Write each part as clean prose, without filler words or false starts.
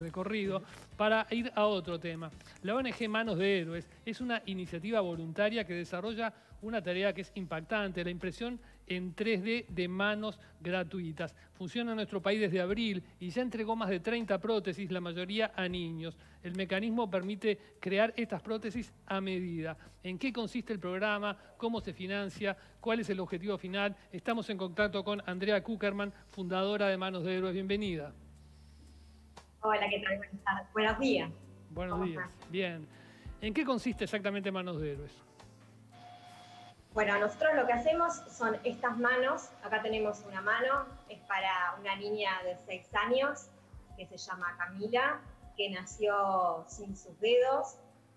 recorrido para ir a otro tema. La ONG Manos de Héroes es una iniciativa voluntaria que desarrolla una tarea que es impactante, la impresión en 3D de manos gratuitas. Funciona en nuestro país desde abril y ya entregó más de 30 prótesis, la mayoría a niños. El mecanismo permite crear estas prótesis a medida. ¿En qué consiste el programa? ¿Cómo se financia? ¿Cuál es el objetivo final? Estamos en contacto con Andrea Cukerman, fundadora de Manos de Héroes. Bienvenida. Hola, ¿qué tal? Buenos días. Buenos días. Bien. ¿En qué consiste exactamente Manos de Héroes? Bueno, nosotros lo que hacemos son estas manos. Acá tenemos una mano, es para una niña de 6 años que se llama Camila, que nació sin sus dedos.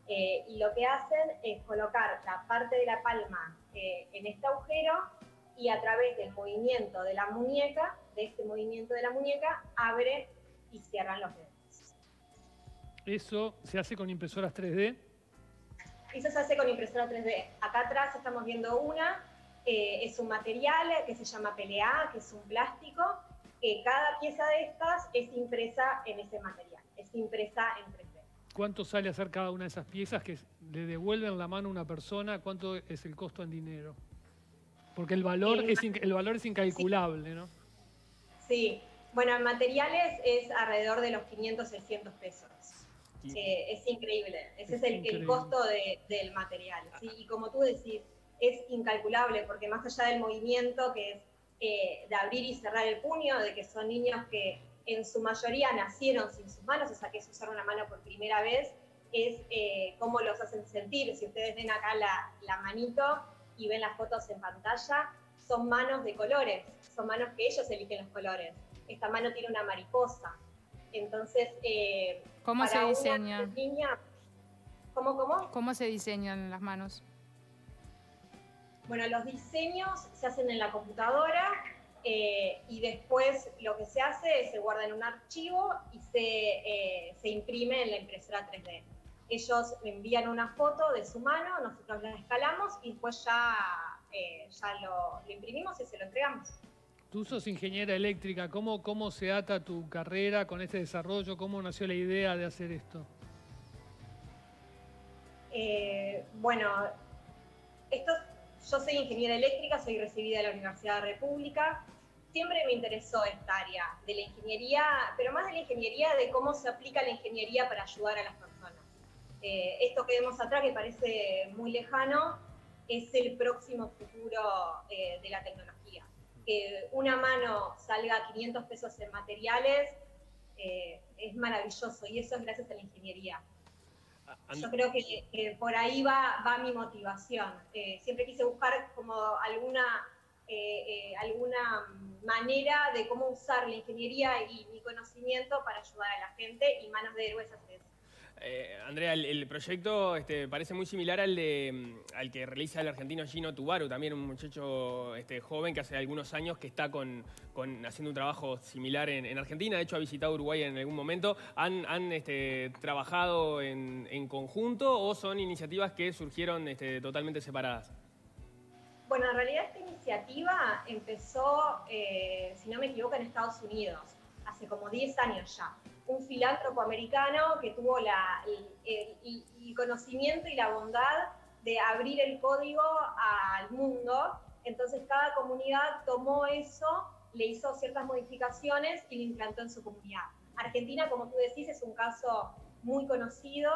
Y lo que hacen es colocar la parte de la palma en este agujero y a través del movimiento de la muñeca, abre y cierran los dedos. ¿Eso se hace con impresoras 3D? Eso se hace con impresoras 3D. Acá atrás estamos viendo una, es un material que se llama PLA, que es un plástico, que cada pieza de estas es impresa en ese material, es impresa en 3D. ¿Cuánto sale hacer cada una de esas piezas que le devuelven la mano a una persona? ¿Cuánto es el costo en dinero? Porque el valor, es incalculable, sí. ¿No? Sí. Bueno, en materiales es alrededor de los 500, 600 pesos. Sí. Es increíble. Ese es el costo del material. ¿Sí? Y como tú decís, es incalculable, porque más allá del movimiento, que es de abrir y cerrar el puño, de que son niños que en su mayoría nacieron sin sus manos, o sea, que es usar una mano por primera vez, es cómo los hacen sentir. Si ustedes ven acá la manito y ven las fotos en pantalla, son manos de colores, son manos que ellos eligen los colores. Esta mano tiene una mariposa. Entonces, ¿cómo se diseñan? ¿Cómo se diseñan las manos? Bueno, los diseños se hacen en la computadora y después lo que se hace es se guarda en un archivo y se imprime en la impresora 3D. Ellos envían una foto de su mano, nosotros la escalamos y después ya lo imprimimos y se lo entregamos. Tú sos ingeniera eléctrica, ¿cómo se ata tu carrera con este desarrollo? ¿Cómo nació la idea de hacer esto? Bueno, yo soy ingeniera eléctrica, soy recibida de la Universidad de la República. Siempre me interesó esta área de la ingeniería, pero más de la ingeniería, de cómo se aplica la ingeniería para ayudar a las personas. Esto que vemos atrás, que parece muy lejano, es el próximo futuro de la tecnología. Que una mano salga a 500 pesos en materiales es maravilloso, y eso es gracias a la ingeniería. Yo creo que por ahí va mi motivación. Siempre quise buscar como alguna manera de cómo usar la ingeniería y mi conocimiento para ayudar a la gente, y Manos de Héroes hace eso. Andrea, el proyecto parece muy similar al que realiza el argentino Gino Tubaru, también un muchacho joven que hace algunos años que está haciendo un trabajo similar en Argentina. De hecho, ha visitado Uruguay en algún momento. ¿Han trabajado en conjunto, o son iniciativas que surgieron totalmente separadas? Bueno, en realidad esta iniciativa empezó, si no me equivoco, en Estados Unidos, hace como 10 años ya. Un filántropo americano que tuvo el conocimiento y la bondad de abrir el código al mundo. Entonces cada comunidad tomó eso, le hizo ciertas modificaciones y lo implantó en su comunidad. Argentina, como tú decís, es un caso muy conocido,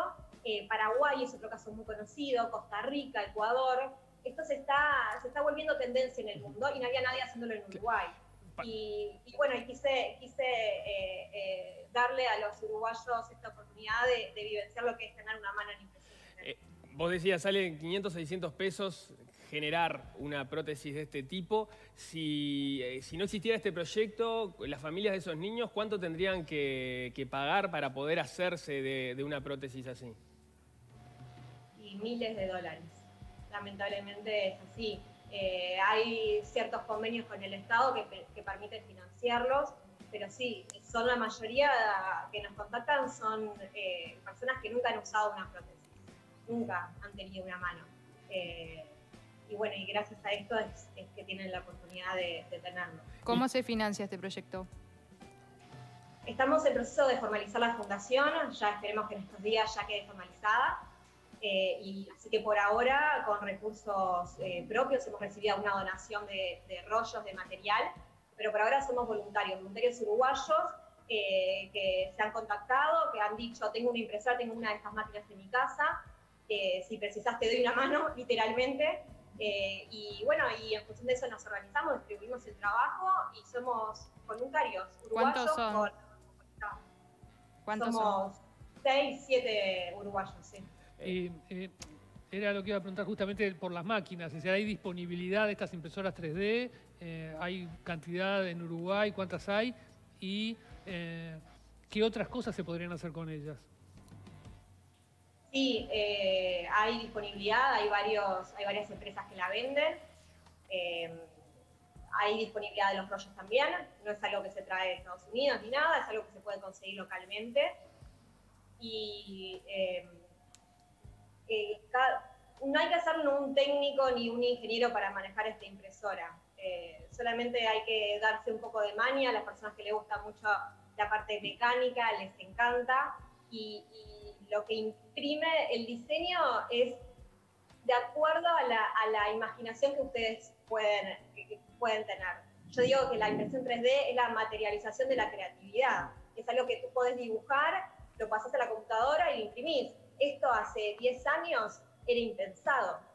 Paraguay es otro caso muy conocido, Costa Rica, Ecuador. Esto se está volviendo tendencia en el mundo y no había nadie haciéndolo en Uruguay. Y bueno, quise darle a los uruguayos esta oportunidad de vivenciar lo que es tener una mano en impresión. Vos decías, salen 500, 600 pesos generar una prótesis de este tipo. Si no existiera este proyecto, las familias de esos niños, ¿cuánto tendrían que pagar para poder hacerse de una prótesis así? Y miles de dólares. Lamentablemente es así. Hay ciertos convenios con el Estado que permiten financiarlos, pero sí, son la mayoría que nos contactan son personas que nunca han usado una prótesis, nunca han tenido una mano. Y bueno, y gracias a esto es que tienen la oportunidad de tenerlo. ¿Cómo se financia este proyecto? Estamos en proceso de formalizar la fundación, ya esperemos que en estos días ya quede formalizada. Y así que por ahora, con recursos propios, hemos recibido una donación de rollos de material, pero por ahora somos voluntarios uruguayos que se han contactado, que han dicho, tengo una impresora, tengo una de estas máquinas en mi casa, si precisas te doy una mano, literalmente. Y bueno, y en función de eso nos organizamos, distribuimos el trabajo y somos voluntarios uruguayos. ¿Cuántos son? Somos 6, 7 uruguayos, sí. Era lo que iba a preguntar justamente por las máquinas, es decir, ¿hay disponibilidad de estas impresoras 3D? ¿Hay cantidad en Uruguay? ¿Cuántas hay? ¿Y qué otras cosas se podrían hacer con ellas? Sí, hay disponibilidad, hay varias empresas que la venden, hay disponibilidad de los rollos también, no es algo que se trae de Estados Unidos ni nada, es algo que se puede conseguir localmente. Y no hay que ser un técnico ni un ingeniero para manejar esta impresora, solamente hay que darse un poco de maña a las personas que les gusta mucho la parte mecánica, les encanta, y lo que imprime el diseño es de acuerdo a la imaginación que ustedes pueden tener. Yo digo que la impresión 3D es la materialización de la creatividad, es algo que tú podés dibujar, lo pasás a la computadora y lo imprimís. Esto hace 10 años era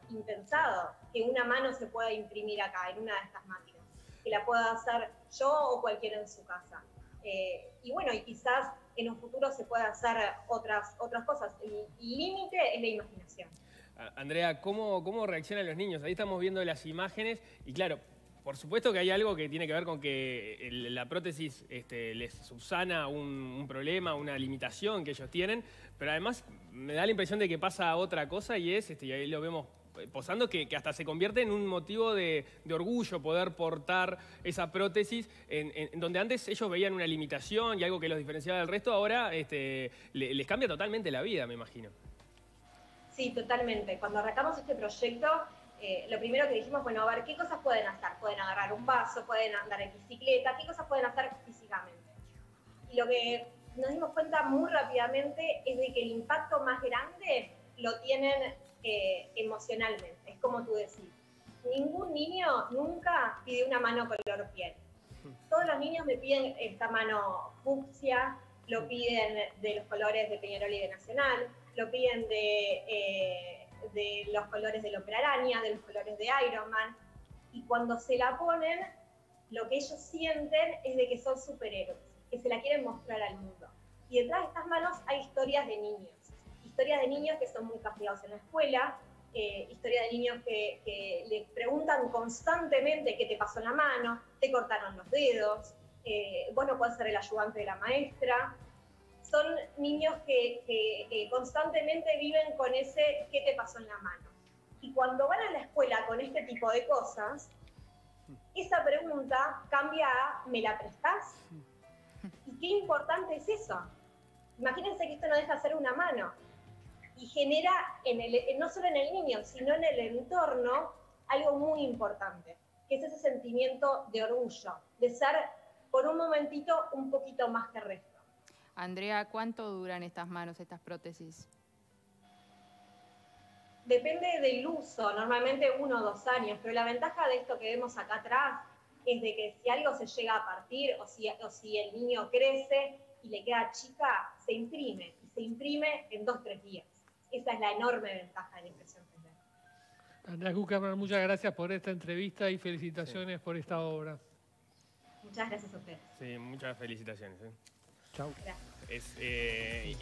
impensado, que una mano se pueda imprimir acá, en una de estas máquinas, que la pueda hacer yo o cualquiera en su casa. Y bueno, y quizás en un futuro se pueda hacer otras cosas. El límite es la imaginación. Andrea, ¿cómo reaccionan los niños? Ahí estamos viendo las imágenes y claro, por supuesto que hay algo que tiene que ver con que la prótesis les subsana un problema, una limitación que ellos tienen, pero además me da la impresión de que pasa otra cosa y es, y ahí lo vemos posando, que hasta se convierte en un motivo de orgullo poder portar esa prótesis, en donde antes ellos veían una limitación y algo que los diferenciaba del resto, ahora les cambia totalmente la vida, me imagino. Sí, totalmente. Cuando arrancamos este proyecto, lo primero que dijimos, bueno, a ver, ¿qué cosas pueden hacer? Pueden agarrar un vaso, pueden andar en bicicleta, ¿qué cosas pueden hacer físicamente? Y lo que nos dimos cuenta muy rápidamente es de que el impacto más grande lo tienen emocionalmente, es como tú decís. Ningún niño nunca pide una mano color piel. Todos los niños me piden esta mano fucsia, lo piden de los colores de Peñarol y de Nacional, lo piden de los colores del Hombre Araña, de los colores de Iron Man, y cuando se la ponen, lo que ellos sienten es de que son superhéroes, que se la quieren mostrar al mundo. Y detrás de estas manos hay historias de niños que son muy castigados en la escuela, historias de niños que le preguntan constantemente qué te pasó en la mano, te cortaron los dedos, vos no podés ser el ayudante de la maestra. Son niños que constantemente viven con ese qué te pasó en la mano. Y cuando van a la escuela con este tipo de cosas, esa pregunta cambia a ¿me la prestás? ¿Y qué importante es eso? Imagínense que esto no deja de ser una mano. Y genera, no solo en el niño, sino en el entorno, algo muy importante, que es ese sentimiento de orgullo, de ser por un momentito un poquito más que resto. Andrea, ¿cuánto duran estas manos, estas prótesis? Depende del uso, normalmente 1 o 2 años, pero la ventaja de esto que vemos acá atrás es de que si algo se llega a partir o si el niño crece y le queda chica, se imprime en 2 o 3 días. Esa es la enorme ventaja de la impresión 3D. Andrea Cukerman, muchas gracias por esta entrevista y felicitaciones por esta obra. Muchas gracias a ustedes. Sí, muchas felicitaciones. Chau. Gracias. Es